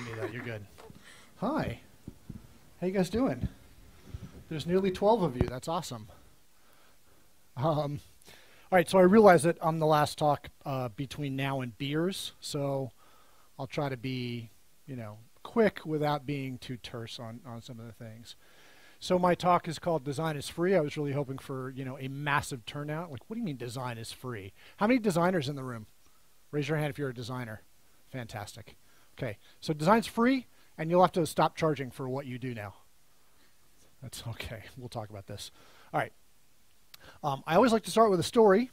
can do that. You're good. Hi. How you guys doing? There's nearly 12 of you. That's awesome. All right, so I realize that I'm the last talk between now and beers, so I'll try to be, you know, quick without being too terse on some of the things. So my talk is called Design is Free. I was really hoping for, you know, a massive turnout. Like, what do you mean design is free? How many designers in the room? Raise your hand if you're a designer. Fantastic. Okay, so design's free, and you'll have to stop charging for what you do now. That's okay. We'll talk about this. All right. I always like to start with a story.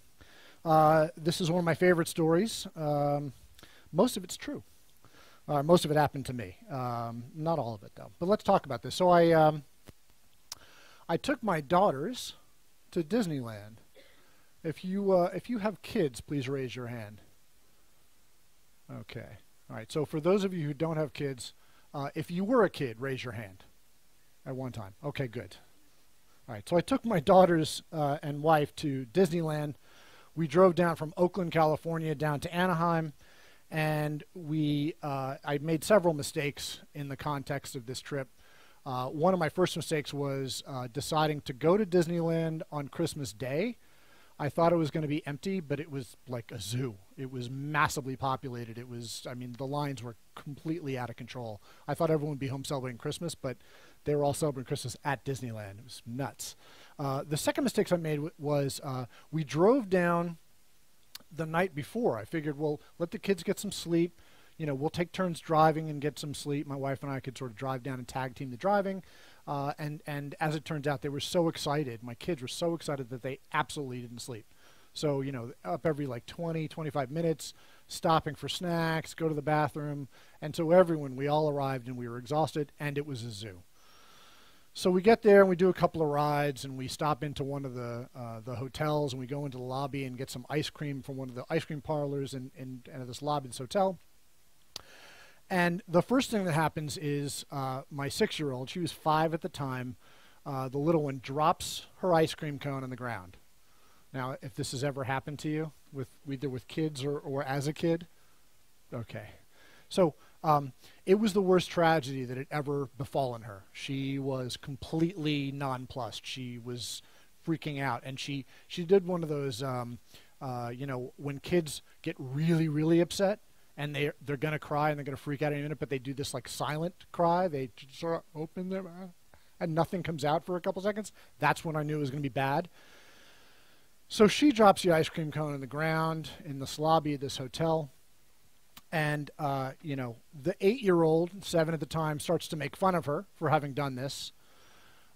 This is one of my favorite stories. Most of it's true. Most of it happened to me. Not all of it, though. But let's talk about this. So I took my daughters to Disneyland. If you have kids, please raise your hand. Okay. All right. So for those of you who don't have kids, if you were a kid, raise your hand at one time. Okay, good. All right. So I took my daughters and wife to Disneyland. We drove down from Oakland, California, down to Anaheim, and we I made several mistakes in the context of this trip. One of my first mistakes was deciding to go to Disneyland on Christmas Day. I thought it was going to be empty, but it was like a zoo. It was massively populated. It was, I mean, the lines were completely out of control. I thought everyone would be home celebrating Christmas, but they were all celebrating Christmas at Disneyland. It was nuts. The second mistake I made was we drove down the night before. I figured, well, let the kids get some sleep. You know, we'll take turns driving and get some sleep. My wife and I could sort of drive down and tag team the driving. And as it turns out, they were so excited. My kids were so excited that they absolutely didn't sleep. So, you know, up every like 20, 25 minutes, stopping for snacks, go to the bathroom. And so everyone, we all arrived and we were exhausted, and it was a zoo. So we get there and we do a couple of rides and we stop into one of the hotels and we go into the lobby and get some ice cream from one of the ice cream parlors and at this lobby, this hotel. And the first thing that happens is my 6-year-old, she was 5 at the time, the little one drops her ice cream cone on the ground. Now, if this has ever happened to you, with either with kids or as a kid, okay. So it was the worst tragedy that had ever befallen her. She was completely nonplussed. She was freaking out, and she did one of those, you know, when kids get really, really upset, and they're going to cry and they're going to freak out in a minute, but they do this like silent cry. They sort of open their mouth and nothing comes out for a couple seconds. That's when I knew it was going to be bad. So she drops the ice cream cone on the ground in the lobby of this hotel. And, you know, the 8-year-old, 7 at the time, starts to make fun of her for having done this.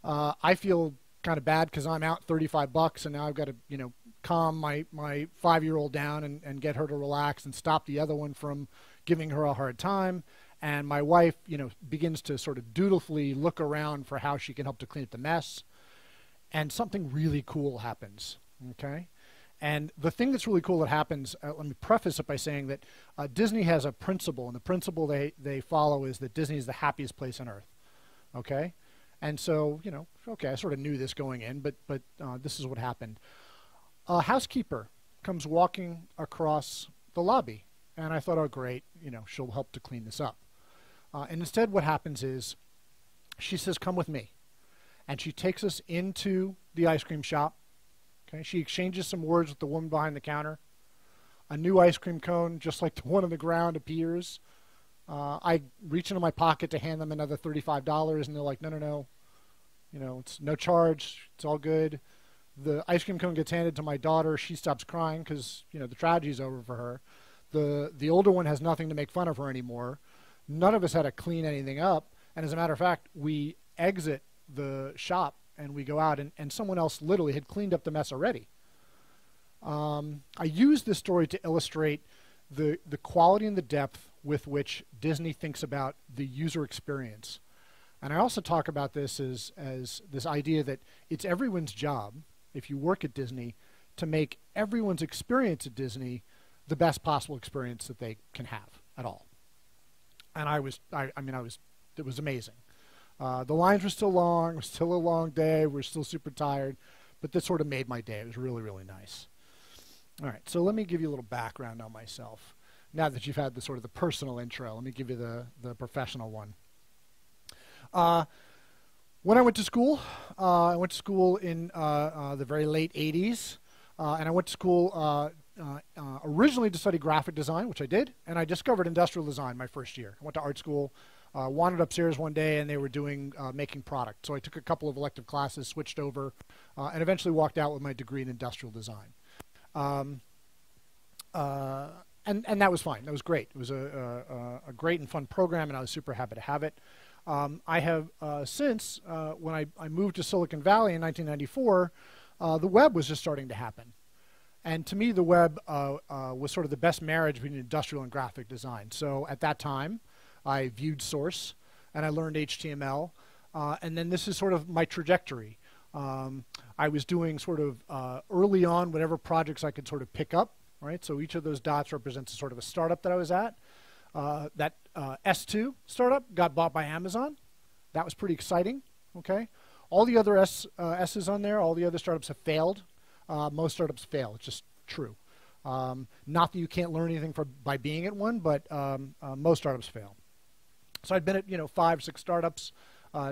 I feel kind of bad because I'm out $35 and now I've got to, you know, calm my 5-year-old down and get her to relax and stop the other one from giving her a hard time. And my wife, you know, begins to sort of dutifully look around for how she can help to clean up the mess. And something really cool happens, okay? And the thing that's really cool that happens, let me preface it by saying that Disney has a principle, and the principle they follow is that Disney is the happiest place on earth, okay? And so, you know, okay, I sort of knew this going in, but this is what happened. A housekeeper comes walking across the lobby, and I thought, oh, great, you know, she'll help to clean this up. And instead what happens is she says, come with me. And she takes us into the ice cream shop. Okay, she exchanges some words with the woman behind the counter. A new ice cream cone, just like the one on the ground, appears. I reach into my pocket to hand them another $35, and they're like, no, no, no. You know, it's no charge. It's all good. The ice cream cone gets handed to my daughter. She stops crying because, you know, the tragedy's over for her. The older one has nothing to make fun of her anymore. None of us had to clean anything up. And as a matter of fact, we exit the shop and we go out and someone else literally had cleaned up the mess already. I used this story to illustrate the quality and the depth with which Disney thinks about the user experience. And I also talk about this as this idea that it's everyone's job, if you work at Disney, to make everyone's experience at Disney the best possible experience that they can have at all. And it was amazing. The lines were still long, it was still a long day, we were still super tired, but this sort of made my day. It was really, really nice. All right, so let me give you a little background on myself. now that you've had the sort of the personal intro. Let me give you the professional one. When I went to school in the very late 80s, and I went to school originally to study graphic design, which I did, and I discovered industrial design my first year. I went to art school, wandered upstairs one day, and they were doing making product. So I took a couple of elective classes, switched over, and eventually walked out with my degree in industrial design. And that was fine. That was great. It was a great and fun program, and I was super happy to have it. I have since, when I moved to Silicon Valley in 1994, the web was just starting to happen. And to me, the web was sort of the best marriage between industrial and graphic design. So at that time, I viewed source, and I learned HTML. And then this is sort of my trajectory. I was doing sort of early on whatever projects I could sort of pick up, right? So each of those dots represents a sort of a startup that I was at. That S2 startup got bought by Amazon. That was pretty exciting, okay? All the other S's on there, all the other startups have failed. Most startups fail, it's just true. Not that you can't learn anything by being at one, but most startups fail. So I've been at, you know, 5, 6 startups,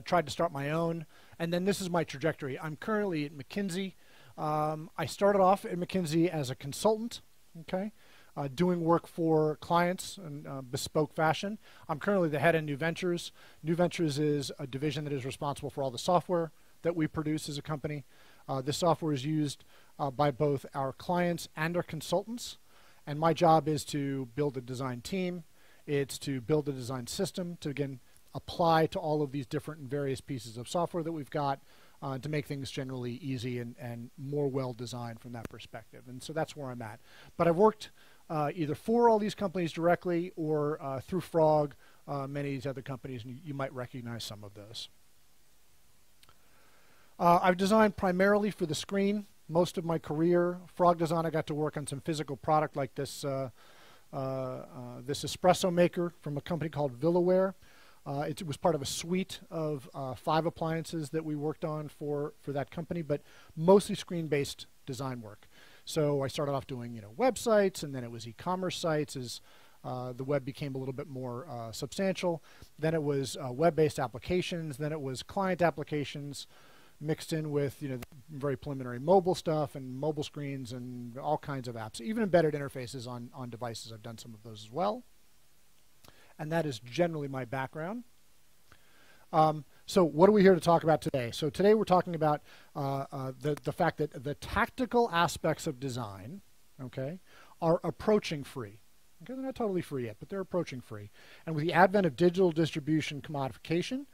tried to start my own, and then this is my trajectory. I'm currently at McKinsey. I started off at McKinsey as a consultant, okay, doing work for clients in bespoke fashion. I'm currently the head of New Ventures. New Ventures is a division that is responsible for all the software that we produce as a company. This software is used by both our clients and our consultants, and my job is to build a design team. It's to build a design system to, again, apply to all of these different and various pieces of software that we've got to make things generally easy and more well-designed from that perspective. And so that's where I'm at. But I've worked either for all these companies directly or through Frog, many of these other companies, and you might recognize some of those. I've designed primarily for the screen most of my career. Frog Design, I got to work on some physical product like this, this espresso maker from a company called Villaware. It was part of a suite of 5 appliances that we worked on for that company, but mostly screen-based design work. So I started off doing, you know, websites, and then it was e-commerce sites as the web became a little bit more substantial. Then it was web-based applications. Then it was client applications, mixed in with, you know, very preliminary mobile stuff and mobile screens and all kinds of apps, even embedded interfaces on devices. I've done some of those as well. And that is generally my background. So what are we here to talk about today? So today we're talking about the fact that the tactical aspects of design, okay, are approaching free. Okay, they're not totally free yet, but they're approaching free. And with the advent of digital distribution, commodification,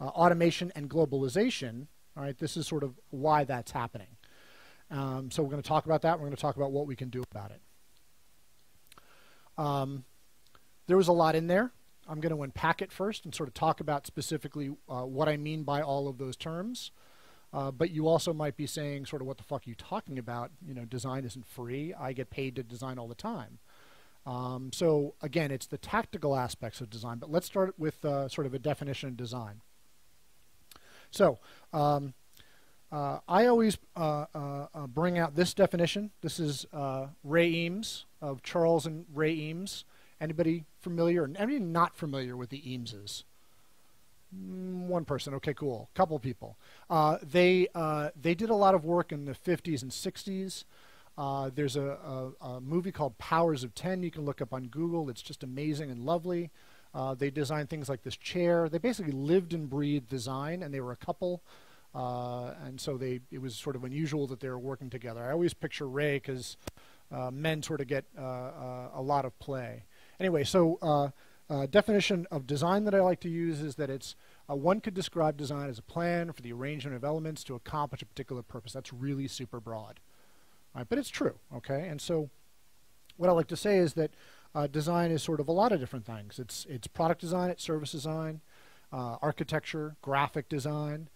automation, and globalization, all right, this is sort of why that's happening. So we're going to talk about that. We're going to talk about what we can do about it. There was a lot in there. I'm going to unpack it first and sort of talk about specifically what I mean by all of those terms. But you also might be saying sort of, what the fuck are you talking about? You know, design isn't free. I get paid to design all the time. So again, it's the tactical aspects of design, but let's start with sort of a definition of design. So I always bring out this definition. This is Ray Eames of Charles and Ray Eames. Anybody familiar? Anybody not familiar with the Eameses? One person. Okay, cool. Couple people. They did a lot of work in the 50s and 60s. There's a movie called Powers of Ten. You can look up on Google. It's just amazing and lovely. They designed things like this chair. They basically lived and breathed design, and they were a couple. And so it was sort of unusual that they were working together. I always picture Ray because men sort of get a lot of play. Anyway, so definition of design that I like to use is that it's one could describe design as a plan for the arrangement of elements to accomplish a particular purpose. That's really super broad, all right, but it's true, okay? And so what I like to say is that design is sort of a lot of different things. It's product design, it's service design, architecture, graphic design,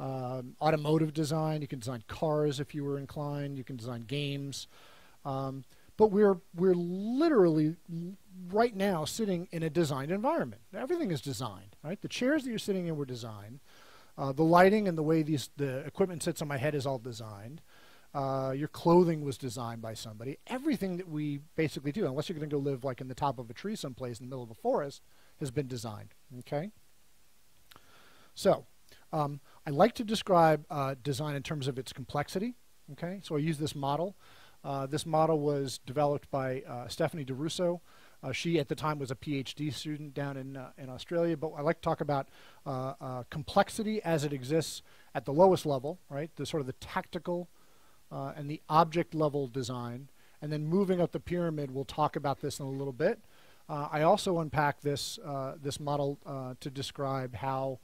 automotive design. You can design cars if you were inclined. You can design games. But we're literally right now sitting in a designed environment. Everything is designed, right? The chairs that you're sitting in were designed. The lighting and the way the equipment sits on my head is all designed. Your clothing was designed by somebody. Everything that we basically do, unless you're going to go live like in the top of a tree someplace in the middle of a forest, has been designed, okay? So I like to describe design in terms of its complexity, okay? So I use this model. This model was developed by Stephanie DeRusso. She, at the time, was a PhD student down in Australia, but I like to talk about complexity as it exists at the lowest level, right? The sort of the tactical and the object level design. And then moving up the pyramid, we'll talk about this in a little bit. I also unpack this, this model to describe how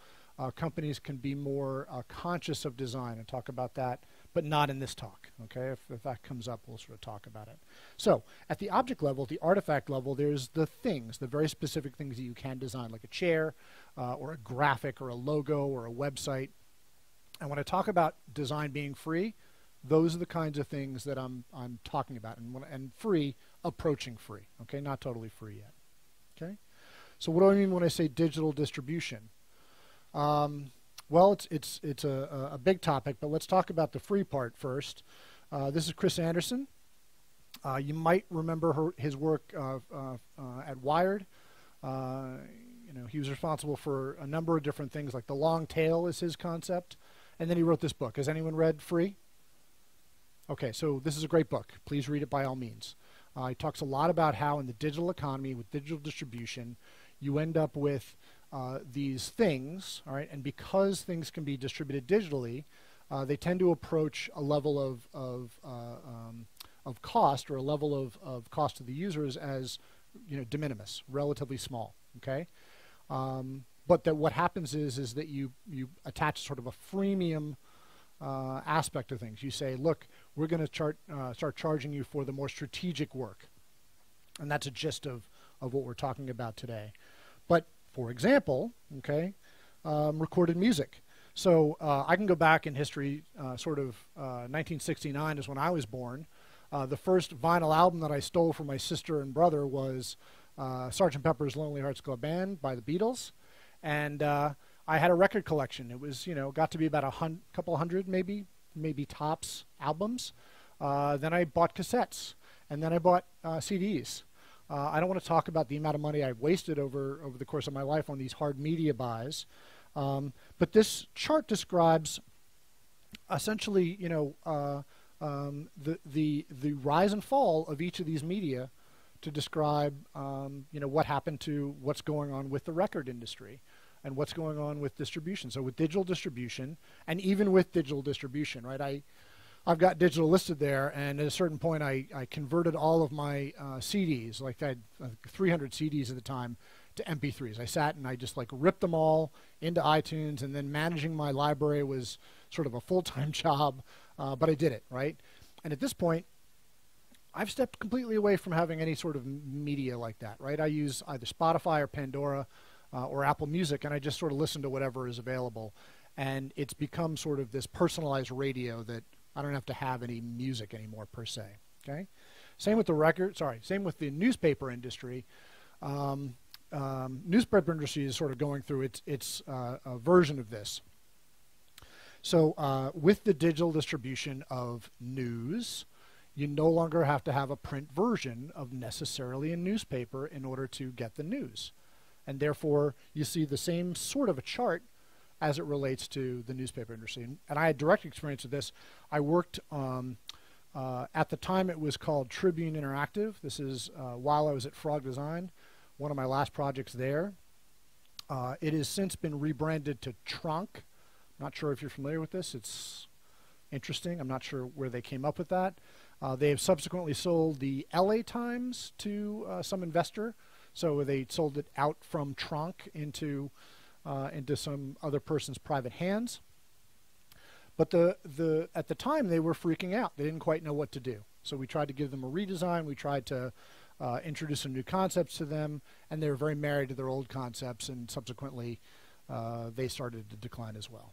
companies can be more conscious of design and talk about that, but not in this talk, okay? If that comes up, we'll sort of talk about it. So at the object level, at the artifact level, there's the things, the very specific things that you can design, like a chair or a graphic or a logo or a website. And when I talk about design being free, those are the kinds of things that I'm talking about, and free, approaching free, okay? Not totally free yet, okay? So what do I mean when I say digital distribution? Well, it's a big topic, but let's talk about the free part first. This is Chris Anderson. You might remember his work at Wired. You know, he was responsible for a number of different things, like the long tail is his concept, and then he wrote this book. Has anyone read Free? Okay, so this is a great book. Please read it by all means. He talks a lot about how in the digital economy with digital distribution, you end up with these things, all right, and because things can be distributed digitally, they tend to approach a level of cost, or a level of cost to the users as, you know, de minimis, relatively small, okay? But that what happens is that you attach sort of a freemium aspect to things. You say, look, we're going to start charging you for the more strategic work, and that's a gist of what we're talking about today. But for example, okay, recorded music. So I can go back in history, sort of 1969 is when I was born. The first vinyl album that I stole from my sister and brother was Sgt. Pepper's Lonely Hearts Club Band by the Beatles. And I had a record collection. It was, you know, got to be about a couple hundred maybe tops albums. Then I bought cassettes, and then I bought CDs. I don't want to talk about the amount of money I've wasted over the course of my life on these hard media buys, but this chart describes essentially, you know, the rise and fall of each of these media to describe, you know, what happened to what's going on with the record industry and what's going on with distribution. So with digital distribution, and even with digital distribution, right? I've got digital listed there, and at a certain point I converted all of my CDs, like I had 300 CDs at the time, to MP3s. I sat and I just like ripped them all into iTunes, and then managing my library was sort of a full-time job, but I did it, right? And at this point, I've stepped completely away from having any sort of media like that, right? I use either Spotify or Pandora or Apple Music, and I just sort of listen to whatever is available. And it's become sort of this personalized radio that I don't have to have any music anymore per se, okay? Same with the record, sorry, same with the newspaper industry. Newspaper industry is sort of going through its version of this. So with the digital distribution of news, you no longer have to have a print version of necessarily a newspaper in order to get the news. And therefore, you see the same sort of a chart as it relates to the newspaper industry. And I had direct experience with this. I worked, at the time it was called Tribune Interactive. This is while I was at Frog Design, one of my last projects there. It has since been rebranded to Tronc. Not sure if you're familiar with this. It's interesting. I'm not sure where they came up with that. They have subsequently sold the LA Times to some investor. So they sold it out from Tronc into some other person's private hands. But at the time, they were freaking out. They didn't quite know what to do. So we tried to give them a redesign. We tried to introduce some new concepts to them, and they were very married to their old concepts, and subsequently, they started to decline as well.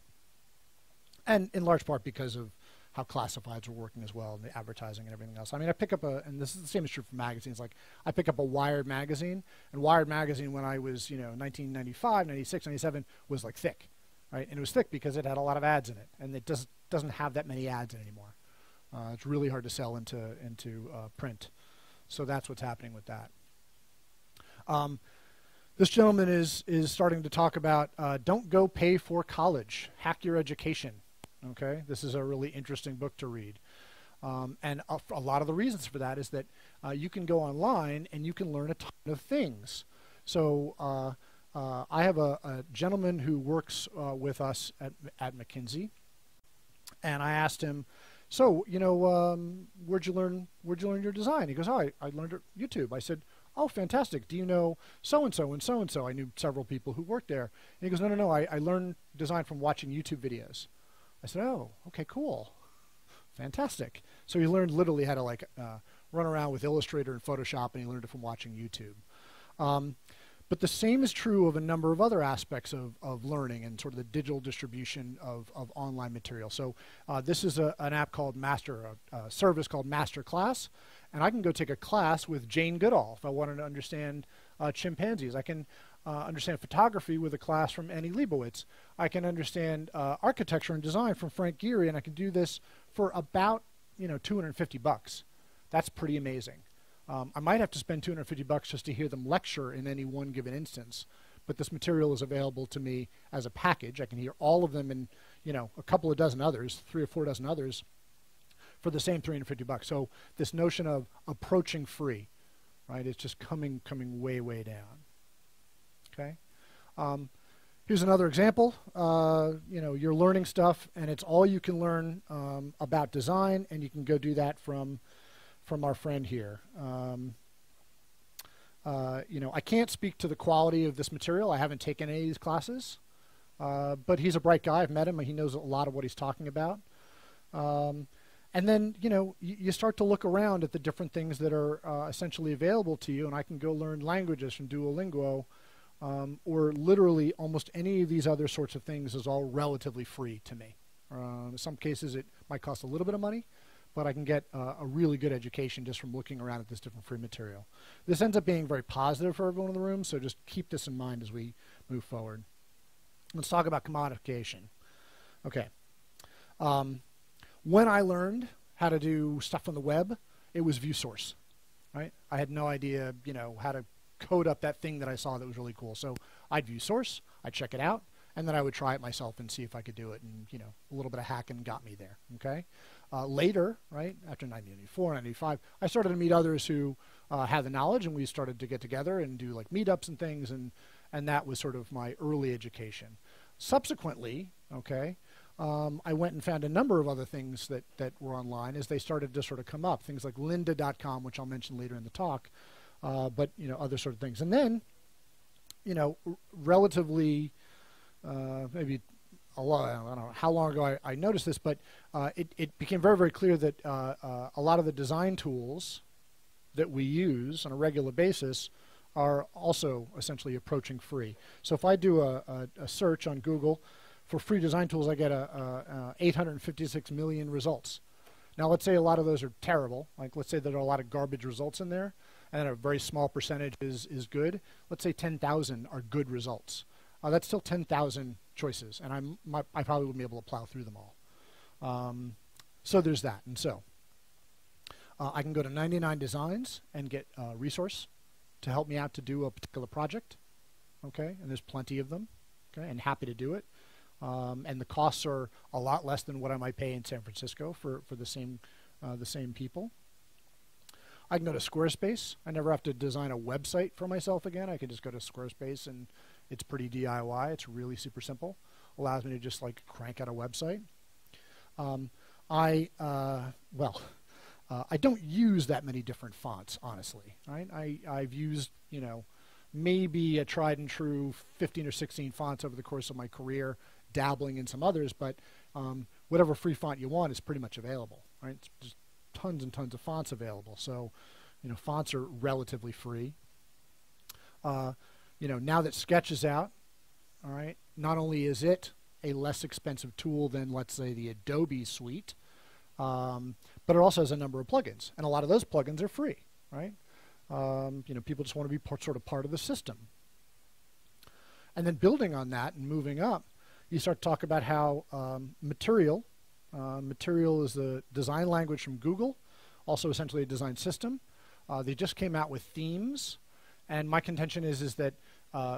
And in large part because of how classifieds were working as well, and the advertising and everything else. I mean, I pick up and this is the same is true for magazines, like I pick up a Wired magazine, and Wired magazine when I was, you know, 1995, 96, 97 was like thick, right? And it was thick because it had a lot of ads in it, and it doesn't have that many ads anymore. It's really hard to sell into print. So that's what's happening with that. This gentleman is starting to talk about don't go pay for college, hack your education. Okay, this is a really interesting book to read. And a lot of the reasons for that is that you can go online and you can learn a ton of things. So I have a gentleman who works with us at McKinsey, and I asked him, so, you know, where'd you learn your design? He goes, oh, I learned at YouTube. I said, oh, fantastic. Do you know so-and-so and so-and-so? I knew several people who worked there. And he goes, no, I learned design from watching YouTube videos. I said, oh, okay, cool. Fantastic. So he learned literally how to like run around with Illustrator and Photoshop, and he learned it from watching YouTube. But the same is true of a number of other aspects of learning and sort of the digital distribution of online material. So this is an app called a service called MasterClass, and I can go take a class with Jane Goodall if I wanted to understand chimpanzees. I can understand photography with a class from Annie Leibovitz. I can understand architecture and design from Frank Gehry, and I can do this for about, you know, $250. That's pretty amazing. I might have to spend $250 just to hear them lecture in any one given instance, but this material is available to me as a package. I can hear all of them and, you know, a couple of dozen others, 3 or 4 dozen others, for the same $350. So this notion of approaching free, right? It's just coming way down. Okay. Here's another example. You know, you're learning stuff, and it's all you can learn about design, and you can go do that from our friend here. You know, I can't speak to the quality of this material. I haven't taken any of these classes, but he's a bright guy. I've met him, and he knows a lot of what he's talking about. And then, you know, you start to look around at the different things that are essentially available to you, and I can go learn languages from Duolingo, or literally almost any of these other sorts of things is all relatively free to me. In some cases, it might cost a little bit of money, but I can get a really good education just from looking around at this different free material. This ends up being very positive for everyone in the room, so just keep this in mind as we move forward. Let's talk about commodification. Okay. When I learned how to do stuff on the web, it was view source, right? I had no idea, you know, how to code up that thing that I saw that was really cool. So I'd view source, I'd check it out, and then I would try it myself and see if I could do it, and, you know, a little bit of hacking got me there, okay? Later, right, after 1994, 1995, I started to meet others who had the knowledge, and we started to get together and do like meetups and things, and that was sort of my early education. Subsequently, okay, I went and found a number of other things that were online as they started to sort of come up, things like lynda.com, which I'll mention later in the talk, but, you know, other sort of things. And then, you know, relatively, maybe a lot, I don't know how long ago I noticed this, but it became very, very clear that a lot of the design tools that we use on a regular basis are also essentially approaching free. So if I do a search on Google for free design tools, I get 856 million results. Now, let's say a lot of those are terrible. Like, let's say there are a lot of garbage results in there, and then a very small percentage is good. Let's say 10,000 are good results. That's still 10,000 choices, and I probably wouldn't be able to plow through them all. So there's that, and so I can go to 99 Designs and get a resource to help me out to do a particular project, okay? And there's plenty of them, okay? And happy to do it. And the costs are a lot less than what I might pay in San Francisco for the same people. I can go to Squarespace. I never have to design a website for myself again. I can just go to Squarespace, and it's pretty DIY. It's really super simple. Allows me to just like crank out a website. I don't use that many different fonts, honestly. Right? I've used, you know, maybe a tried and true 15 or 16 fonts over the course of my career, dabbling in some others, but whatever free font you want is pretty much available, right? It's just tons and tons of fonts available. So, you know, fonts are relatively free. You know, now that Sketch is out, all right, not only is it a less expensive tool than, let's say, the Adobe suite, but it also has a number of plugins, and a lot of those plugins are free, right? You know, people just want to be sort of part of the system. And then building on that and moving up, you start to talk about how material Material is the design language from Google, also essentially a design system. They just came out with themes, and my contention is that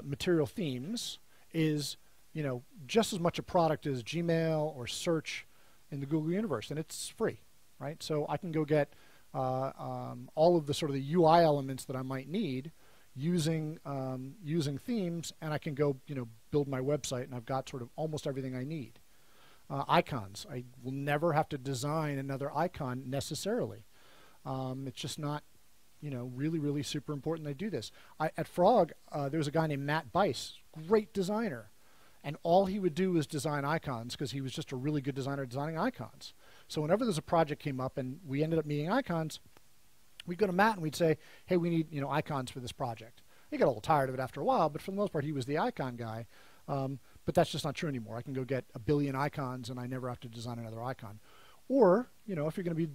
Material Themes is, just as much a product as Gmail or search in the Google universe, and it's free, right? So I can go get all of the sort of the UI elements that I might need using using themes, and I can go build my website, and I've got sort of almost everything I need. Icons, I will never have to design another icon necessarily. It's just not, really, really super important they do this. At Frog, there was a guy named Matt Bice, great designer, and all he would do was design icons because he was just a really good designer designing icons. So whenever there's a project came up and we ended up needing icons, we'd go to Matt and we'd say, hey, we need icons for this project. He got a little tired of it after a while, but for the most part, he was the icon guy. But that's just not true anymore. I can go get a billion icons and I never have to design another icon. Or, if you're going to be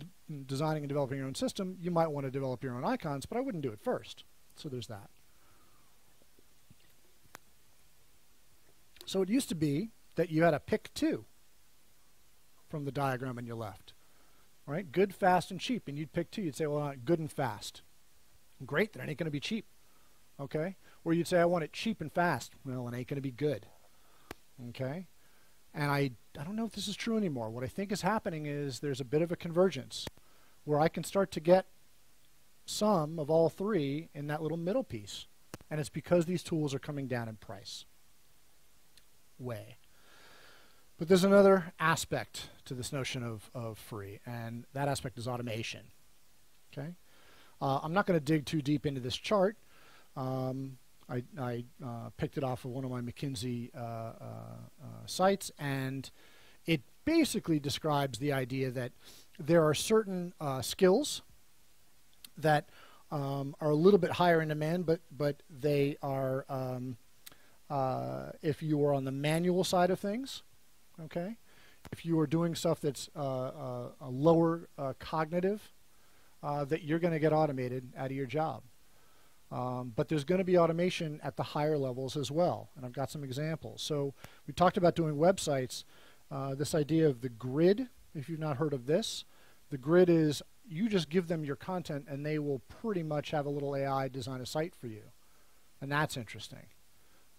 designing and developing your own system, you might want to develop your own icons, but I wouldn't do it first. So there's that. So it used to be that you had to pick two from the diagram on your left, right? Good, fast, and cheap, and you'd pick two. You'd say, well, I want good and fast. Great, then it ain't going to be cheap, okay? Or you'd say, I want it cheap and fast. Well, it ain't going to be good, okay? And I don't know if this is true anymore. What I think is happening is there's a bit of a convergence where I can start to get some of all three in that little middle piece, and it's because these tools are coming down in price way. But there's another aspect to this notion of free, and that aspect is automation, okay? I'm not going to dig too deep into this chart. I picked it off of one of my McKinsey sites, and it basically describes the idea that there are certain skills that are a little bit higher in demand, but they are, if you are on the manual side of things, okay? If you are doing stuff that's a lower cognitive, that you're going to get automated out of your job. But there's going to be automation at the higher levels as well, and I've got some examples. So we talked about doing websites. This idea of the grid, if you've not heard of this, the grid is you just give them your content, and they will pretty much have a little AI design a site for you, and that's interesting.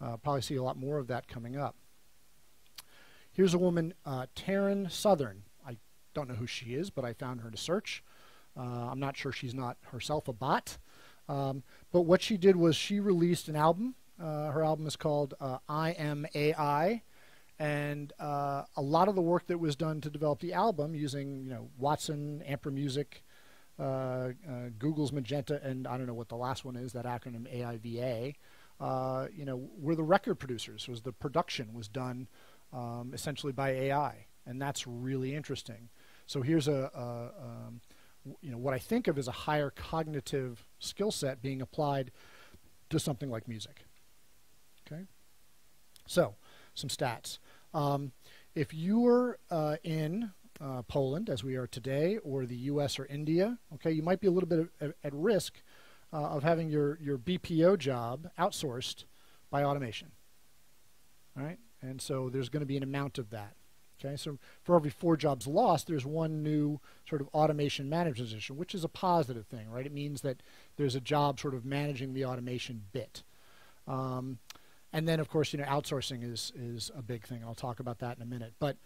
Probably see a lot more of that coming up. Here's a woman, Taryn Southern. I don't know who she is, but I found her to search. I'm not sure she's not herself a bot. But what she did was she released an album. Her album is called I Am AI. And a lot of the work that was done to develop the album using, Watson, Amper Music, Google's Magenta, and I don't know what the last one is, that acronym AIVA, were the record producers. Was the production was done essentially by AI. And that's really interesting. So here's what I think of as a higher cognitive skill set being applied to something like music, okay? So, some stats. If you're in Poland, as we are today, or the US or India, okay, you might be a little bit at risk of having your BPO job outsourced by automation, all right? And so there's going to be an amount of that. Okay, so for every 4 jobs lost, there's 1 new sort of automation manager position, which is a positive thing, right? It means that there's a job sort of managing the automation bit. And then, of course, outsourcing is a big thing. I'll talk about that in a minute. But,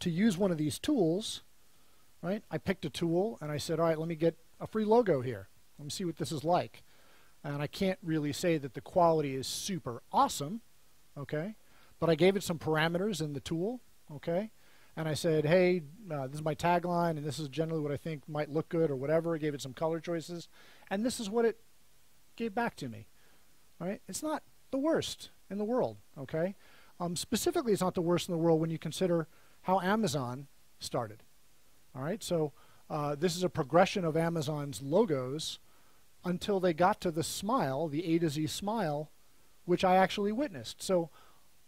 to use one of these tools, right, I picked a tool and I said, all right, let me get a free logo here. Let me see what this is like. And I can't really say that the quality is super awesome, okay? But I gave it some parameters in the tool, okay? And I said, hey, this is my tagline, and this is generally what I think might look good or whatever. I gave it some color choices, and this is what it gave back to me, all right? It's not the worst in the world, okay? Specifically, it's not the worst in the world when you consider how Amazon started, all right? So this is a progression of Amazon's logos until they got to the smile, the A to Z smile, which I actually witnessed. So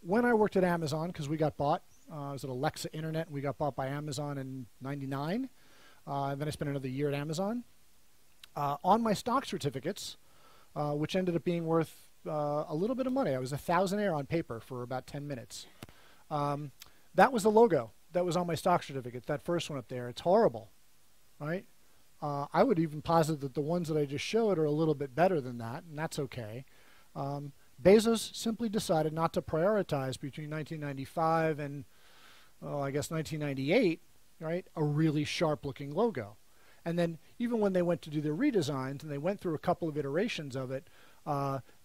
when I worked at Amazon, because we got bought, I was at Alexa Internet, and we got bought by Amazon in '99, and then I spent another year at Amazon. On my stock certificates, which ended up being worth a little bit of money, I was a thousandaire on paper for about 10 minutes. That was the logo that was on my stock certificate, that first one up there. It's horrible, right? I would even posit that the ones that I just showed are a little bit better than that, and that's okay. Bezos simply decided not to prioritize between 1995 and, well, I guess 1998, right, a really sharp-looking logo. And then even when they went to do their redesigns, and they went through a couple of iterations of it,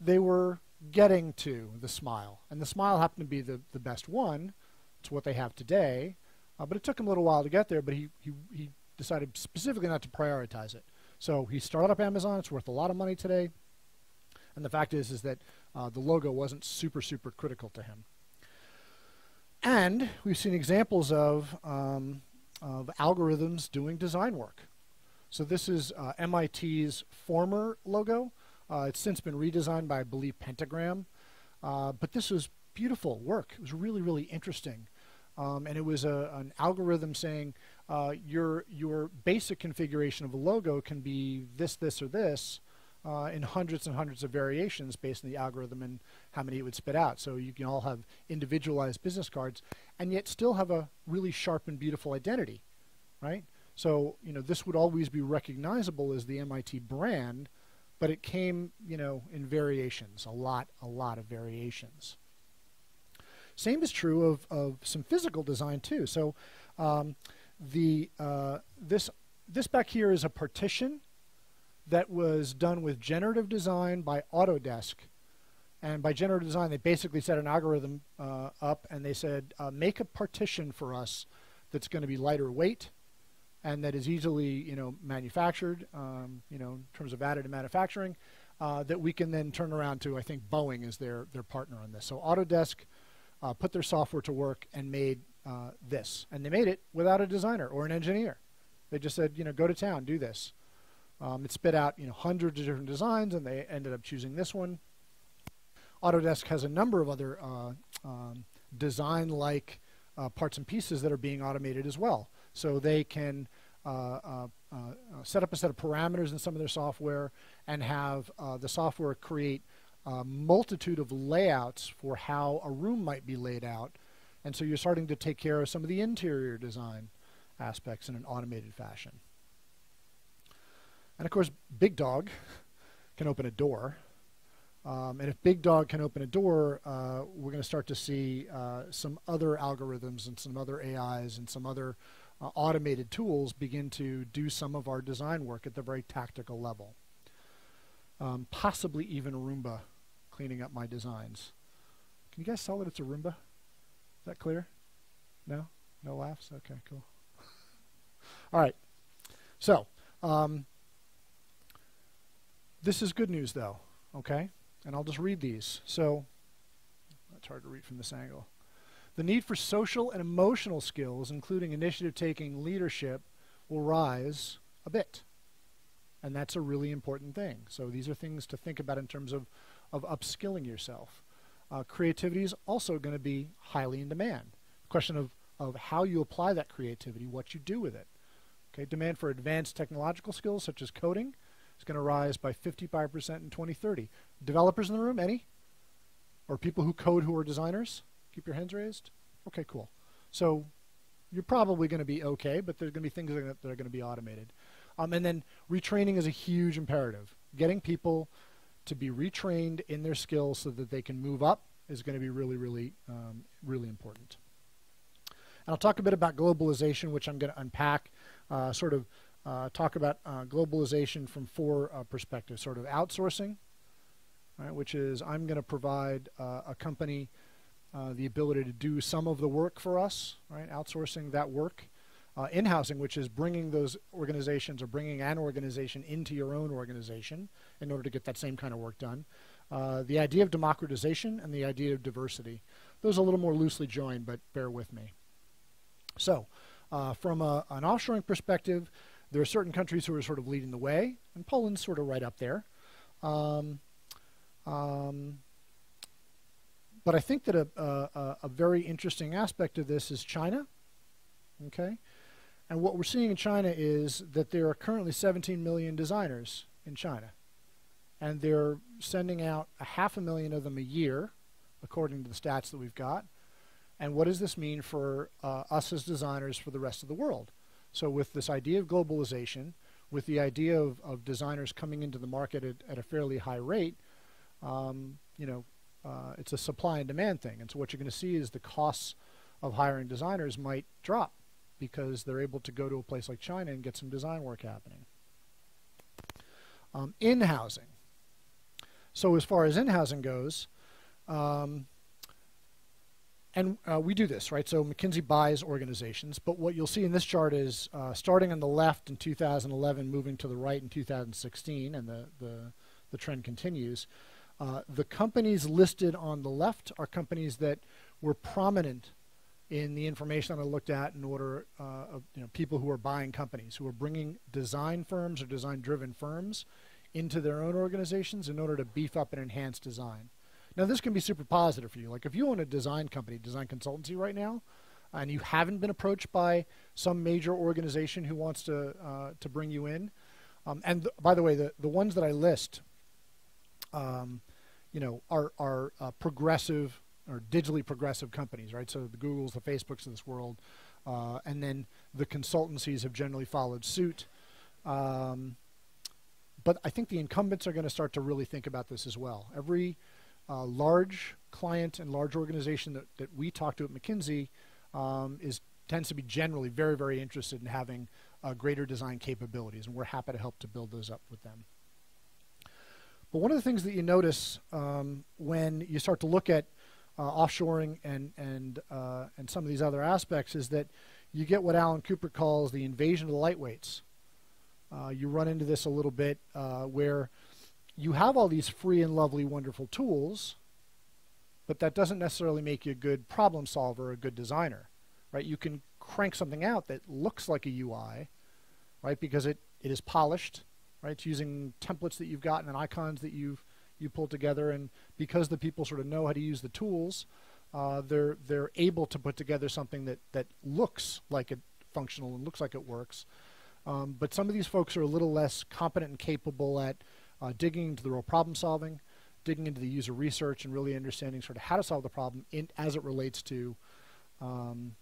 they were getting to the smile. And the smile happened to be the best one. It's what they have today. But it took him a little while to get there, but he decided specifically not to prioritize it. So he started up Amazon. It's worth a lot of money today. And the fact is that the logo wasn't super, super critical to him. And we've seen examples of algorithms doing design work. So this is MIT's former logo. It's since been redesigned by, I believe, Pentagram. But this was beautiful work. It was really, really interesting. And it was an algorithm saying your basic configuration of a logo can be this, this, or this in hundreds and hundreds of variations based on the algorithm and how many it would spit out. So you can all have individualized business cards and yet still have a really sharp and beautiful identity, right? So, you know, this would always be recognizable as the MIT brand, but it came, you know, in variations, a lot of variations. Same is true of some physical design too. So this back here is a partition that was done with generative design by Autodesk. And by generative design, they basically set an algorithm up and they said, make a partition for us that's going to be lighter weight and that is easily, you know, manufactured, you know, in terms of additive manufacturing, that we can then turn around to, I think Boeing is their partner on this. So Autodesk put their software to work and made this. And they made it without a designer or an engineer. They just said, you know, go to town, do this. It spit out, you know, hundreds of different designs, and they ended up choosing this one. Autodesk has a number of other design-like parts and pieces that are being automated as well. So they can set up a set of parameters in some of their software and have the software create a multitude of layouts for how a room might be laid out. And so you're starting to take care of some of the interior design aspects in an automated fashion. And of course, Big Dog can open a door. And if Big Dog can open a door, we're going to start to see some other algorithms and some other AIs and some other automated tools begin to do some of our design work at the very tactical level. Possibly even Roomba cleaning up my designs. Can you guys tell that it's a Roomba? Is that clear? No? No laughs? Okay, cool. All right. So, this is good news, though, okay? And I'll just read these. So, it's hard to read from this angle. The need for social and emotional skills, including initiative-taking, leadership, will rise a bit. And that's a really important thing. So these are things to think about in terms of upskilling yourself. Creativity is also going to be highly in demand. The question of how you apply that creativity, what you do with it. Okay, demand for advanced technological skills, such as coding, it's going to rise by 55% in 2030. Developers in the room, any? Or people who code who are designers? Keep your hands raised. Okay, cool. So you're probably going to be okay, but there's going to be things that are going to be automated. And then retraining is a huge imperative. Getting people to be retrained in their skills so that they can move up is going to be really, really, really important. And I'll talk a bit about globalization, which I'm going to unpack sort of talk about globalization from four perspectives, sort of outsourcing, right, which is I'm going to provide a company the ability to do some of the work for us, right, outsourcing that work. In-housing, which is bringing those organizations or bringing an organization into your own organization in order to get that same kind of work done. The idea of democratization and the idea of diversity. Those are a little more loosely joined, but bear with me. So from an offshoring perspective, there are certain countries who are sort of leading the way, and Poland's sort of right up there. But I think that a very interesting aspect of this is China, okay? And what we're seeing in China is that there are currently 17 million designers in China, and they're sending out 500,000 of them a year, according to the stats that we've got. And what does this mean for us as designers for the rest of the world? So with this idea of globalization, with the idea of designers coming into the market at a fairly high rate, it's a supply and demand thing. And so what you're going to see is the costs of hiring designers might drop because they're able to go to a place like China and get some design work happening. In-housing. So as far as in-housing goes, we do this, right? So McKinsey buys organizations, but what you'll see in this chart is starting on the left in 2011, moving to the right in 2016, and the trend continues. The companies listed on the left are companies that were prominent in the information that I looked at in order of people who are buying companies, who are bringing design firms or design-driven firms into their own organizations in order to beef up and enhance design. Now, this can be super positive for you. Like if you own a design company, design consultancy right now, and you haven't been approached by some major organization who wants to bring you in. By the way, the ones that I list, are progressive or digitally progressive companies, right? So the Googles, the Facebooks of this world, and then the consultancies have generally followed suit. But I think the incumbents are going to start to really think about this as well. Every large client and large organization that we talk to at McKinsey tends to be generally very, very interested in having greater design capabilities, and we're happy to help to build those up with them. But one of the things that you notice when you start to look at offshoring and some of these other aspects is that you get what Alan Cooper calls the invasion of the lightweights. You run into this a little bit where you have all these free and lovely, wonderful tools, but that doesn't necessarily make you a good problem solver or a good designer, right? You can crank something out that looks like a UI, right? Because it is polished, right? It's using templates that you've gotten and icons that you pulled together, and because the people sort of know how to use the tools, they're able to put together something that looks like it functional and looks like it works. But some of these folks are a little less competent and capable at digging into the real problem solving, digging into the user research, and really understanding sort of how to solve the problem as it relates to the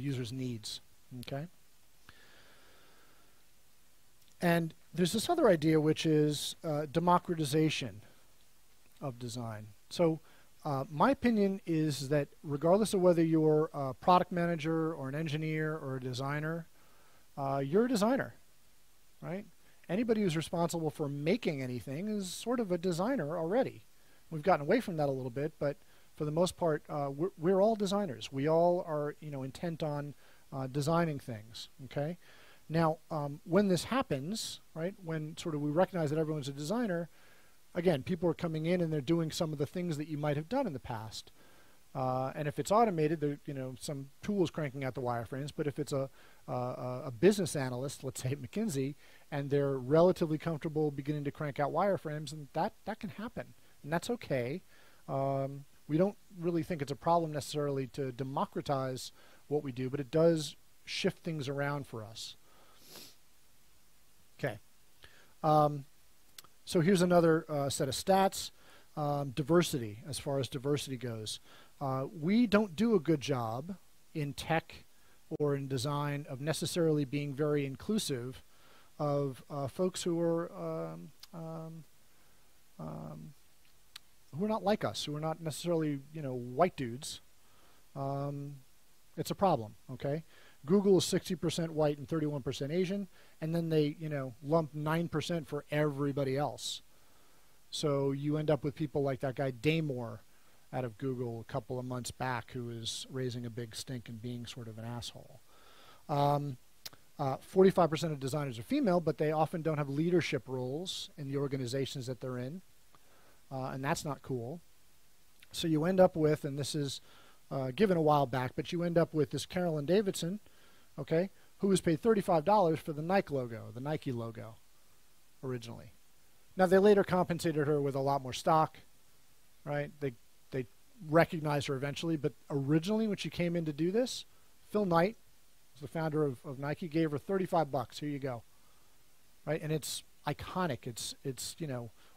user's needs. Okay. And there's this other idea, which is democratization of design. So my opinion is that regardless of whether you're a product manager or an engineer or a designer, you're a designer. Right? Anybody who's responsible for making anything is sort of a designer already. We've gotten away from that a little bit, but for the most part, we're all designers. We all are, intent on designing things. Okay. Now, when this happens, right? When sort of we recognize that everyone's a designer, again, people are coming in and they're doing some of the things that you might have done in the past. And if it's automated, some tools cranking out the wireframes. But if it's a business analyst, let's say at McKinsey, and they're relatively comfortable beginning to crank out wireframes, and that can happen, and that's okay. We don't really think it's a problem necessarily to democratize what we do, but it does shift things around for us. Okay. So here's another set of stats. Diversity, as far as diversity goes. We don't do a good job in tech or in design of necessarily being very inclusive of folks who are not like us, who are not necessarily white dudes. It's a problem. Okay, Google is 60% white and 31% Asian, and then they lump 9% for everybody else. So you end up with people like that guy Damore out of Google a couple of months back, who is raising a big stink and being sort of an asshole. 45% of designers are female, but they often don't have leadership roles in the organizations that they're in, and that's not cool. So you end up with, and this is given a while back, but you end up with this Carolyn Davidson, okay, who was paid $35 for the Nike logo, originally. Now, they later compensated her with a lot more stock, right? They recognized her eventually, but originally when she came in to do this, Phil Knight, the founder of Nike, gave her $35. Here you go, right? And it's iconic. It's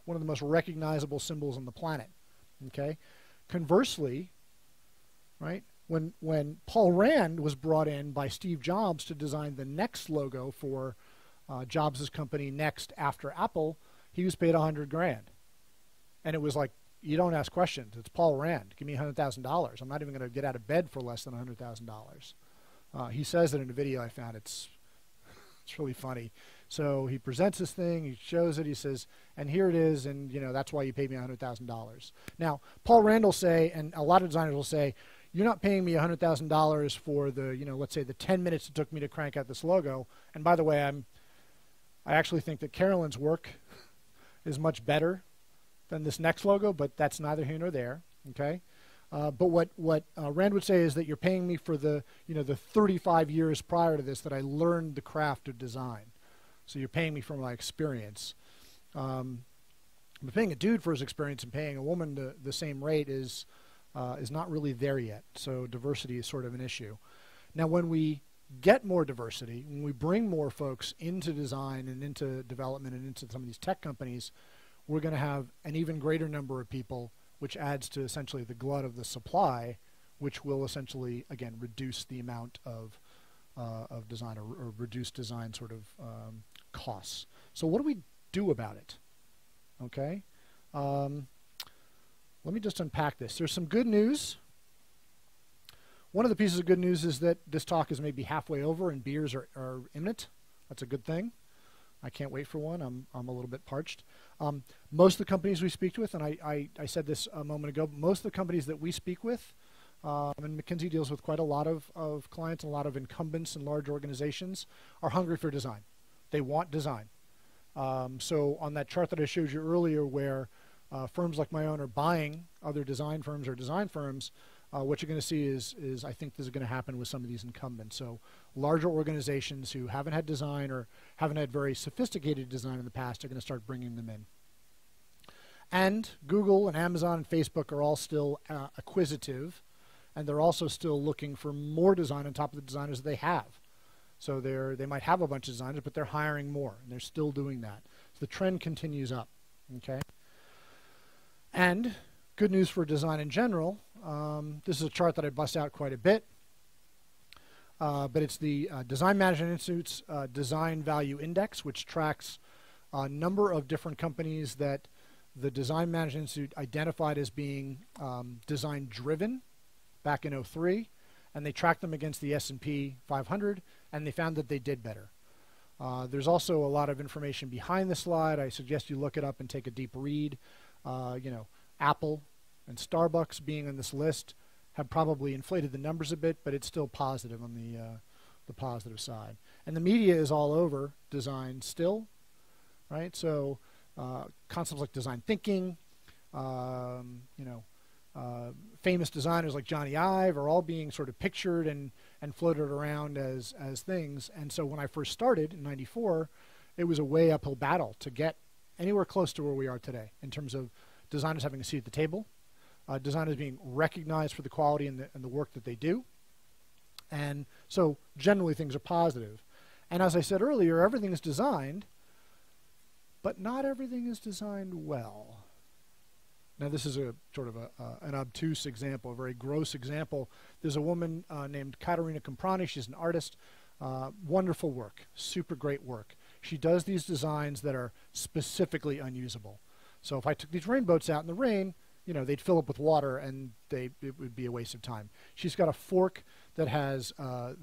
one of the most recognizable symbols on the planet, okay? Conversely, right, when Paul Rand was brought in by Steve Jobs to design the Next logo for Jobs' company Next after Apple, he was paid $100 grand. And it was like, you don't ask questions. It's Paul Rand. Give me $100,000. I'm not even going to get out of bed for less than $100,000. He says that in a video I found. It's really funny. So he presents this thing, he shows it, he says, and here it is, and you know, that's why you paid me $100,000. Now, Paul Rand will say, and a lot of designers will say, you're not paying me $100,000 for the, you know, let's say the 10 minutes it took me to crank out this logo. And by the way, I actually think that Carolyn's work is much better than this Next logo, but that's neither here nor there, okay? But what Rand would say is that you're paying me for the, you know, the 35 years prior to this that I learned the craft of design. So you're paying me for my experience. But paying a dude for his experience and paying a woman the same rate is not really there yet. So diversity is sort of an issue. Now, when we get more diversity, when we bring more folks into design and into development and into some of these tech companies, we're going to have an even greater number of people, which adds to essentially the glut of the supply, which will essentially, again, reduce the amount of design or reduce design sort of costs. So what do we do about it? Okay, let me just unpack this. There's some good news. One of the pieces of good news is that this talk is maybe halfway over and beers are imminent. That's a good thing. I can't wait for one. I'm a little bit parched. Most of the companies we speak with, and I said this a moment ago, most of the companies that we speak with, and McKinsey deals with quite a lot of clients, a lot of incumbents and large organizations, are hungry for design. They want design. So on that chart that I showed you earlier where firms like my own are buying other design firms or design firms, what you're going to see is I think this is going to happen with some of these incumbents. So larger organizations who haven't had design or haven't had very sophisticated design in the past are going to start bringing them in. And Google and Amazon and Facebook are all still acquisitive, and they're also still looking for more design on top of the designers that they have. So they might have a bunch of designers, but they're hiring more, and they're still doing that. So the trend continues up, okay? And good news for design in general. This is a chart that I bust out quite a bit, but it's the Design Management Institute's Design Value Index, which tracks a number of different companies that the Design Management Institute identified as being design-driven back in 2003, and they tracked them against the S&P 500, and they found that they did better. There's also a lot of information behind the slide. I suggest you look it up and take a deep read. You know, Apple and Starbucks being on this list have probably inflated the numbers a bit, but it's still positive on the positive side. And the media is all over design still, right? So concepts like design thinking, you know, famous designers like Johnny Ive are all being sort of pictured and floated around as things. And so when I first started in '94, it was a way uphill battle to get anywhere close to where we are today in terms of designers having a seat at the table, designers being recognized for the quality and the work that they do. And so generally things are positive. And as I said earlier, everything is designed, but not everything is designed well. Now this is a sort of an obtuse example, a very gross example. There's a woman named Katerina Comprani. She's an artist, wonderful work, super great work. She does these designs that are specifically unusable. So if I took these rainboats out in the rain, you know, they'd fill up with water and it would be a waste of time. She's got a fork that has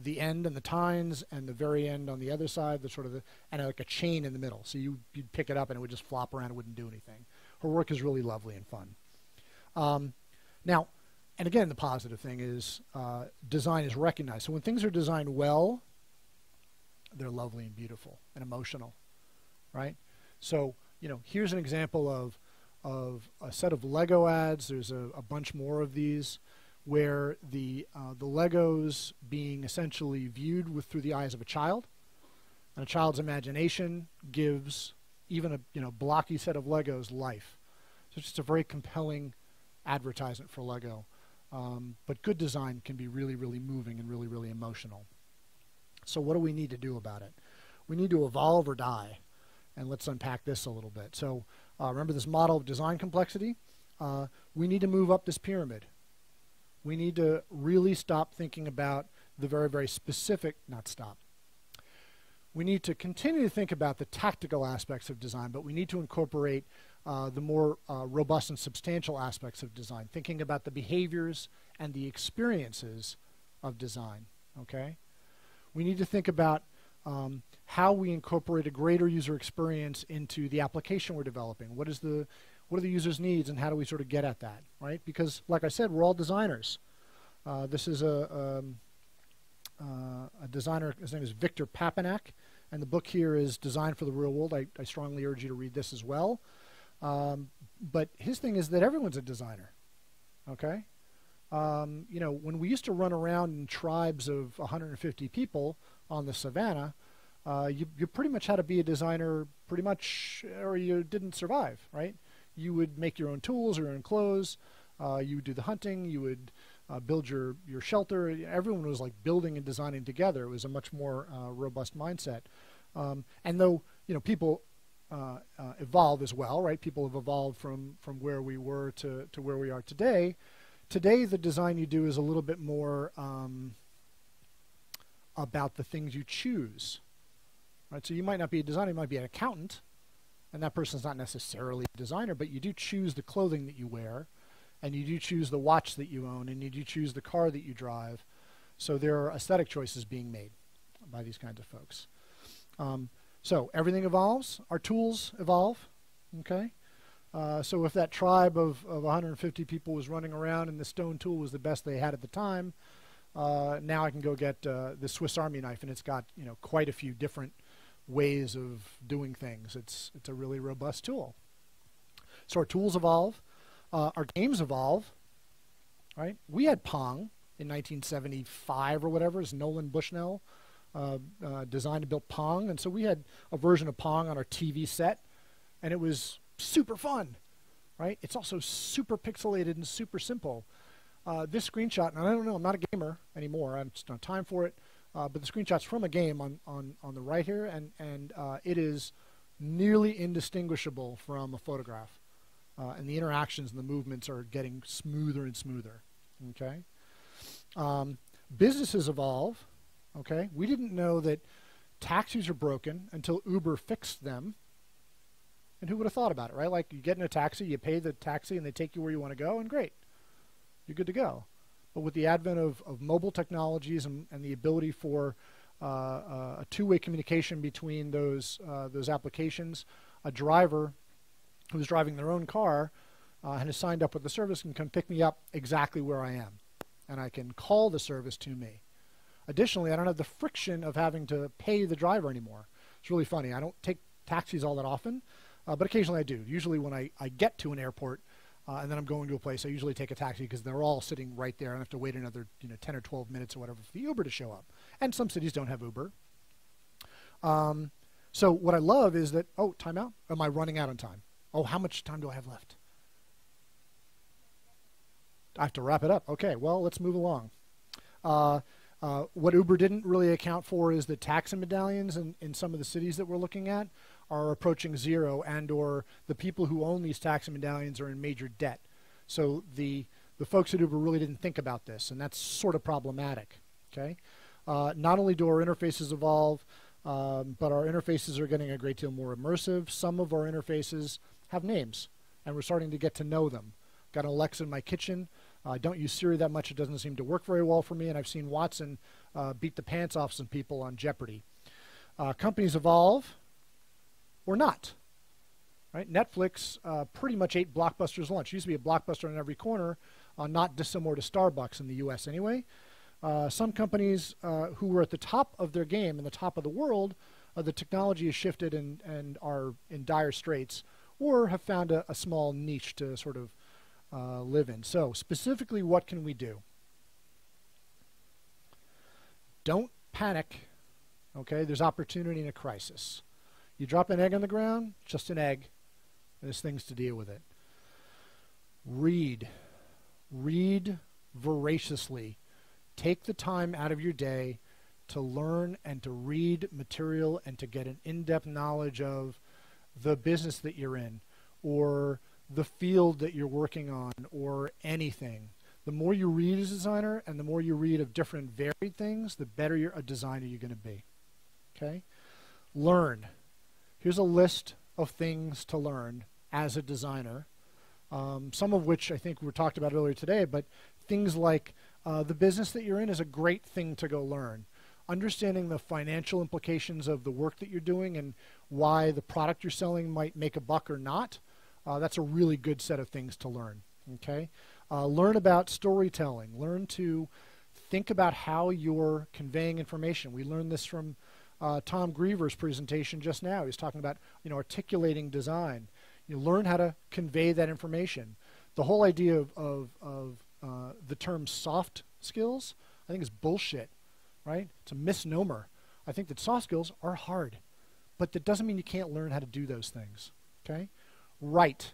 the end and the tines and the very end on the other side, the sort of, and like a chain in the middle. So you'd pick it up and it would just flop around. It wouldn't do anything. Her work is really lovely and fun. Now, and again, the positive thing is design is recognized. So when things are designed well, they're lovely and beautiful and emotional, right? So, you know, here's an example of a set of Lego ads. There's a bunch more of these where the Legos being essentially viewed through the eyes of a child, and a child's imagination gives even a, you know, blocky set of Legos life. So it's just a very compelling advertisement for Lego. But good design can be really, really moving and really, really emotional. So what do we need to do about it? We need to evolve or die. And let's unpack this a little bit. So remember this model of design complexity? We need to move up this pyramid. We need to really stop thinking about the very, very specific, not stop. We need to continue to think about the tactical aspects of design, but we need to incorporate the more robust and substantial aspects of design, thinking about the behaviors and the experiences of design, okay? We need to think about how we incorporate a greater user experience into the application we're developing. What are the user's needs and how do we sort of get at that, right? Because, like I said, we're all designers. This is a designer, his name is Victor Papanak, and the book here is Design for the Real World. I strongly urge you to read this as well. But his thing is that everyone's a designer, okay? You know, when we used to run around in tribes of 150 people on the savannah, you pretty much had to be a designer pretty much, or you didn't survive, right? You would make your own tools, your own clothes, you would do the hunting, you would build your shelter. Everyone was like building and designing together. It was a much more robust mindset. And though, you know, people evolve as well, right? People have evolved from where we were to where we are today. Today, the design you do is a little bit more about the things you choose, right? So you might not be a designer, you might be an accountant, and that person's not necessarily a designer, but you do choose the clothing that you wear, and you do choose the watch that you own, and you do choose the car that you drive. So there are aesthetic choices being made by these kinds of folks. So everything evolves, our tools evolve, okay? So if that tribe of 150 people was running around and the stone tool was the best they had at the time, now I can go get the Swiss Army knife, and it's got, you know, quite a few different ways of doing things. It's a really robust tool. So our tools evolve, our games evolve, right? We had Pong in 1975 or whatever. It's Nolan Bushnell designed and built Pong, and so we had a version of Pong on our TV set, and it was super fun, right? It's also super pixelated and super simple. This screenshot, and I don't know, I'm not a gamer anymore, I just don't have time for it, but the screenshot's from a game on the right here, and it is nearly indistinguishable from a photograph. And the interactions and the movements are getting smoother and smoother, okay? Businesses evolve, okay? We didn't know that taxis are broken until Uber fixed them. And who would have thought about it, right? Like, you get in a taxi, you pay the taxi, and they take you where you want to go, and great. You're good to go. But with the advent of mobile technologies and the ability for a two-way communication between those applications, a driver who's driving their own car and has signed up with the service can come pick me up exactly where I am. And I can call the service to me. Additionally, I don't have the friction of having to pay the driver anymore. It's really funny. I don't take taxis all that often. But occasionally I do. Usually when I get to an airport and then I'm going to a place, I usually take a taxi because they're all sitting right there. I don't have to wait another 10 or 12 minutes or whatever for the Uber to show up. And some cities don't have Uber. So what I love is that, oh, time out? Am I running out on time? Oh, how much time do I have left? I have to wrap it up. Okay, well, let's move along. What Uber didn't really account for is the tax and medallions in some of the cities that we're looking at are approaching zero, and or the people who own these tax and medallions are in major debt. So the folks at Uber really didn't think about this, and that's sort of problematic, okay? Not only do our interfaces evolve, but our interfaces are getting a great deal more immersive. Some of our interfaces have names, and we're starting to get to know them. Got an Alexa in my kitchen. I don't use Siri that much. It doesn't seem to work very well for me, and I've seen Watson beat the pants off some people on Jeopardy. Companies evolve. Or not, right? Netflix pretty much ate Blockbuster's lunch. Used to be a Blockbuster on every corner, not dissimilar to Starbucks in the US anyway. Some companies who were at the top of their game and the top of the world, the technology has shifted and are in dire straits, or have found a small niche to sort of live in. So specifically, what can we do? Don't panic, okay? There's opportunity in a crisis. You drop an egg on the ground, just an egg. There's things to deal with it. Read. Read voraciously. Take the time out of your day to learn and to read material and to get an in-depth knowledge of the business that you're in or the field that you're working on or anything. The more you read as a designer and the more you read of different varied things, the better a designer you're going to be. Okay? Learn. Here's a list of things to learn as a designer, some of which I think we talked about earlier today, but things like the business that you're in is a great thing to go learn. Understanding the financial implications of the work that you're doing and why the product you're selling might make a buck or not, that's a really good set of things to learn, okay? Learn about storytelling. Learn to think about how you're conveying information. We learned this from Tom Griever's presentation just now. He was talking about, you know, articulating design. You learn how to convey that information. The whole idea of the term soft skills, I think, is bullshit, right? It's a misnomer. I think that soft skills are hard, but that doesn't mean you can't learn how to do those things, okay? Write.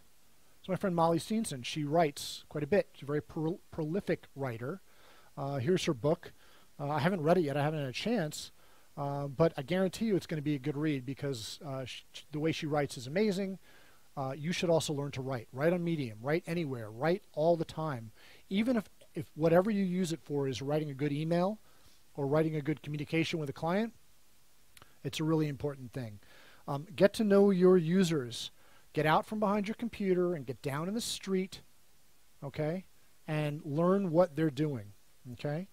So my friend Molly Steenson, she writes quite a bit. She's a very prolific writer. Here's her book. I haven't read it yet. I haven't had a chance, but I guarantee you it's going to be a good read because the way she writes is amazing. You should also learn to write. Write on Medium. Write anywhere. Write all the time. Even if whatever you use it for is writing a good email or writing a good communication with a client, it's a really important thing. Get to know your users. Get out from behind your computer and get down in the street, okay, and learn what they're doing, okay?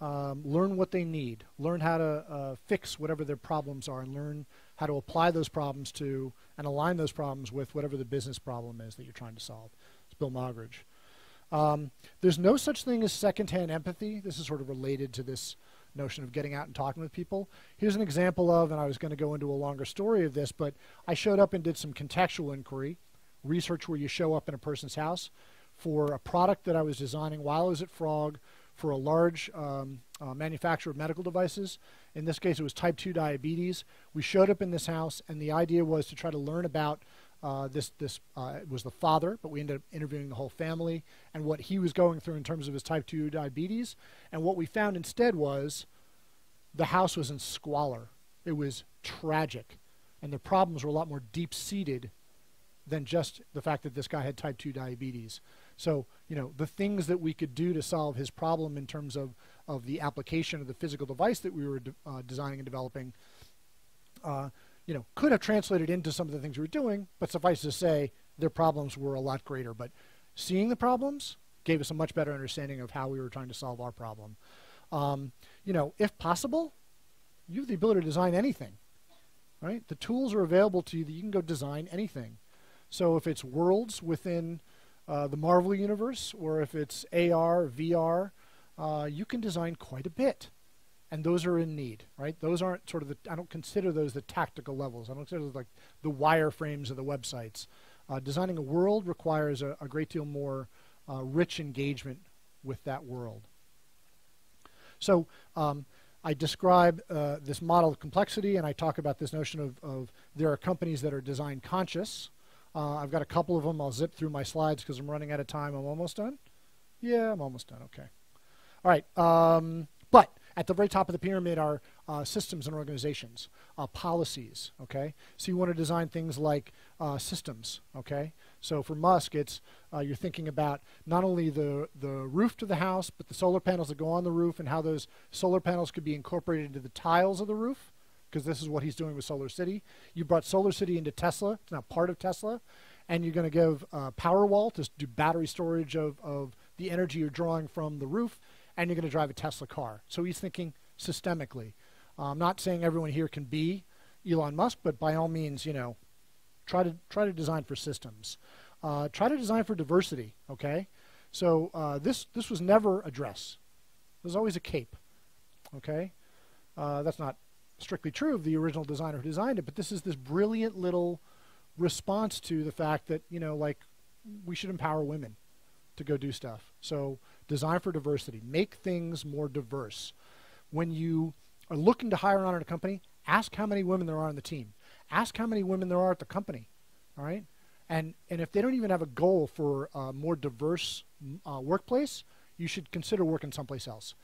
Learn what they need. Learn how to fix whatever their problems are and learn how to apply those problems to and align those problems with whatever the business problem is that you're trying to solve. It's Bill Moggridge. There's no such thing as secondhand empathy. This is sort of related to this notion of getting out and talking with people. Here's an example of, and I was going to go into a longer story of this, but I showed up and did some contextual inquiry, research where you show up in a person's house for a product that I was designing while I was at Frog for a large manufacturer of medical devices. In this case, it was type 2 diabetes. We showed up in this house, and the idea was to try to learn about it was the father, but we ended up interviewing the whole family and what he was going through in terms of his type 2 diabetes. And what we found instead was the house was in squalor. It was tragic. And the problems were a lot more deep-seated than just the fact that this guy had type 2 diabetes. So, you know, the things that we could do to solve his problem in terms of the application of the physical device that we were designing and developing, you know, could have translated into some of the things we were doing, but suffice to say, their problems were a lot greater. But seeing the problems gave us a much better understanding of how we were trying to solve our problem. You know, if possible, you have the ability to design anything, right? The tools are available to you that you can go design anything. So if it's worlds within the Marvel universe, or if it's AR, VR, you can design quite a bit. And those are in need, right? Those aren't sort of I don't consider those the tactical levels. I don't consider those like the wireframes of the websites. Designing a world requires a great deal more rich engagement with that world. So I describe this model of complexity, and I talk about this notion of there are companies that are design conscious. I've got a couple of them. I'll zip through my slides because I'm running out of time. I'm almost done? Yeah, I'm almost done, okay. All right, but at the very top of the pyramid are systems and organizations, policies, okay? So you want to design things like systems, okay? So for Musk, it's you're thinking about not only the roof to the house, but the solar panels that go on the roof and how those solar panels could be incorporated into the tiles of the roof, because this is what he's doing with SolarCity. You brought SolarCity into Tesla. It's not part of Tesla. And you're going to give Powerwall to do battery storage of the energy you're drawing from the roof, and you're going to drive a Tesla car. So he's thinking systemically. I'm not saying everyone here can be Elon Musk, but by all means, you know, try to design for systems. Try to design for diversity, okay? So this was never a dress. There's always a cape, okay? That's not strictly true of the original designer who designed it, but this is this brilliant little response to the fact that, you know, like, we should empower women to go do stuff. So design for diversity. Make things more diverse. When you are looking to hire on at a company, ask how many women there are on the team. Ask how many women there are at the company, all right? And if they don't even have a goal for a more diverse workplace, you should consider working someplace else.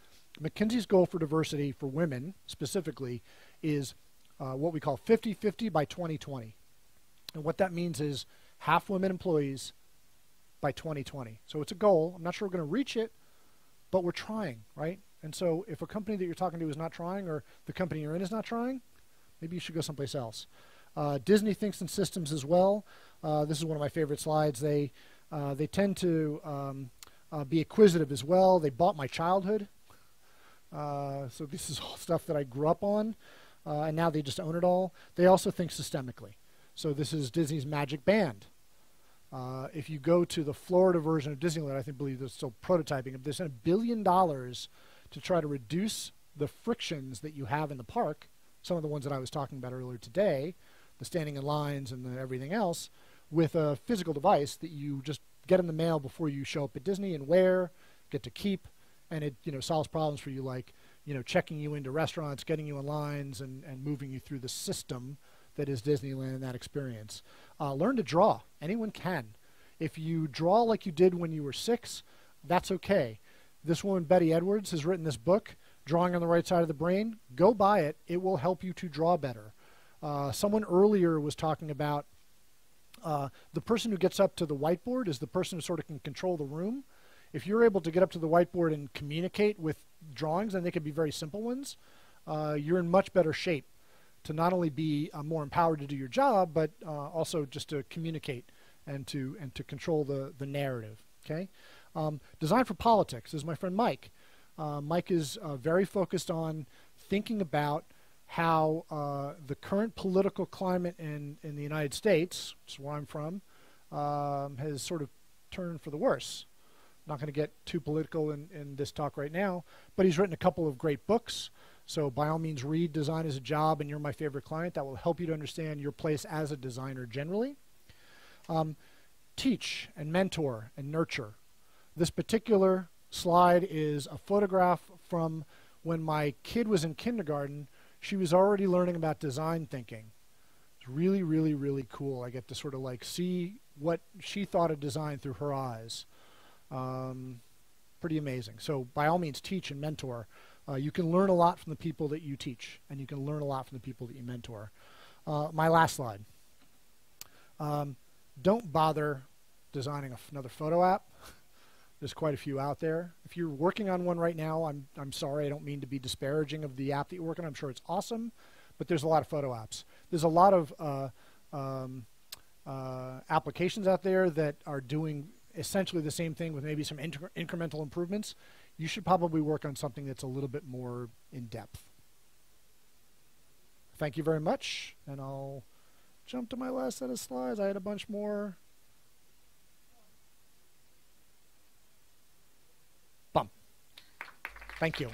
McKinsey's goal for diversity for women specifically is what we call 50-50 by 2020. And what that means is half women employees, by 2020. So it's a goal. I'm not sure we're going to reach it, but we're trying, right? And so if a company that you're talking to is not trying, or the company you're in is not trying, maybe you should go someplace else. Disney thinks in systems as well. This is one of my favorite slides. They tend to be acquisitive as well. They bought my childhood. So this is all stuff that I grew up on, and now they just own it all. They also think systemically. So this is Disney's Magic Band. If you go to the Florida version of Disneyland, I think believe they're still prototyping it. They spent $1 billion to try to reduce the frictions that you have in the park, some of the ones that I was talking about earlier today, the standing in lines and the everything else, with a physical device that you just get in the mail before you show up at Disney and wear, get to keep, and it, you know, solves problems for you like, you know, checking you into restaurants, getting you in lines, and moving you through the system that is Disneyland and that experience. Learn to draw. Anyone can. If you draw like you did when you were 6, that's okay. This woman, Betty Edwards, has written this book, Drawing on the Right Side of the Brain. Go buy it. It will help you to draw better. Someone earlier was talking about the person who gets up to the whiteboard is the person who sort of can control the room. If you're able to get up to the whiteboard and communicate with drawings, and they can be very simple ones, you're in much better shape to not only be more empowered to do your job, but also just to communicate and to control the narrative, okay? Design for politics is my friend Mike. Mike is very focused on thinking about how the current political climate in the United States, which is where I'm from, has sort of turned for the worse. I'm not going to get too political in this talk right now, but he's written a couple of great books. So by all means, read Design as a Job and You're My Favorite Client. That will help you to understand your place as a designer generally. Teach and mentor and nurture. This particular slide is a photograph from when my kid was in kindergarten. She was already learning about design thinking. It's really, really, really cool. I get to sort of like see what she thought of design through her eyes. Pretty amazing. So by all means, teach and mentor. You can learn a lot from the people that you teach, and you can learn a lot from the people that you mentor. My last slide. Don't bother designing another photo app. There's quite a few out there. If you're working on one right now, I'm sorry, I don't mean to be disparaging of the app that you're working on. I'm sure it's awesome, but there's a lot of photo apps. There's a lot of applications out there that are doing essentially the same thing with maybe some incremental improvements. You should probably work on something that's a little bit more in depth. Thank you very much, and I'll jump to my last set of slides. I had a bunch more. Bump. Thank you.